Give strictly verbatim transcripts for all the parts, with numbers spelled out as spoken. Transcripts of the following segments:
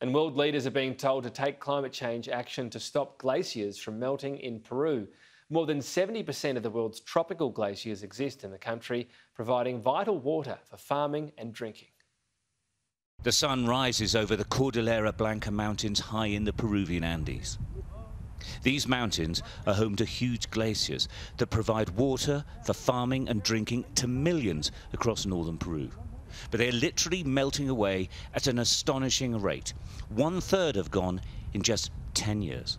And world leaders are being told to take climate change action to stop glaciers from melting in Peru. More than seventy percent of the world's tropical glaciers exist in the country, providing vital water for farming and drinking. The sun rises over the Cordillera Blanca mountains high in the Peruvian Andes. These mountains are home to huge glaciers that provide water for farming and drinking to millions across northern Peru. But they're literally melting away at an astonishing rate. One third have gone in just ten years.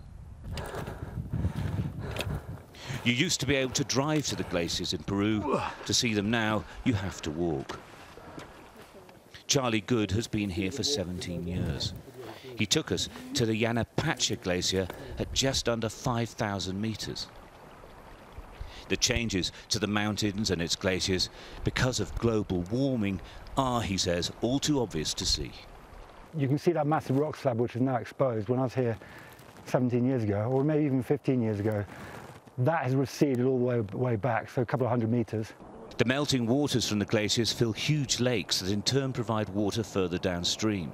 You used to be able to drive to the glaciers in Peru. To see them now, you have to walk. Charlie Good has been here for seventeen years. He took us to the Yanapacha glacier at just under five thousand metres. The changes to the mountains and its glaciers because of global warming are, he says, all too obvious to see. You can see that massive rock slab which is now exposed. When I was here seventeen years ago, or maybe even fifteen years ago, that has receded all the way, way back, so a couple of hundred metres. The melting waters from the glaciers fill huge lakes that in turn provide water further downstream.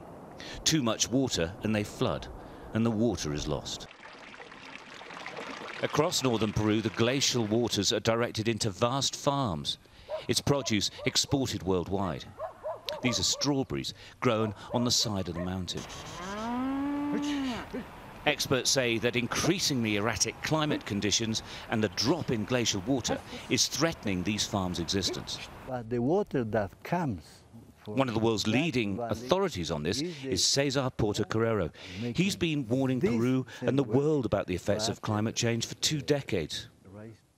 Too much water and they flood, and the water is lost. Across northern Peru, the glacial waters are directed into vast farms. Its produce exported worldwide. These are strawberries grown on the side of the mountain. Experts say that increasingly erratic climate conditions and the drop in glacial water is threatening these farms' existence. But the water that comes. One of the world's leading authorities on this is Cesar Portocarrero. He's been warning Peru and the world about the effects of climate change for two decades.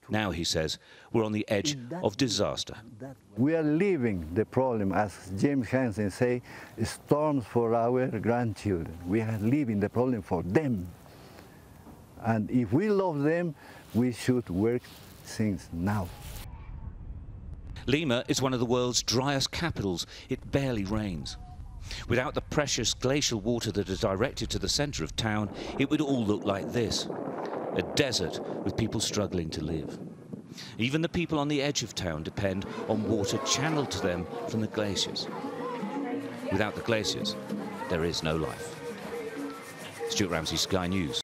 Now, he says, we're on the edge of disaster. We are leaving the problem, as James Hansen say, storms for our grandchildren. We are leaving the problem for them. And if we love them, we should work things now. Lima is one of the world's driest capitals. It barely rains. Without the precious glacial water that is directed to the centre of town, it would all look like this. A desert with people struggling to live. Even the people on the edge of town depend on water channeled to them from the glaciers. Without the glaciers, there is no life. Stuart Ramsay, Sky News.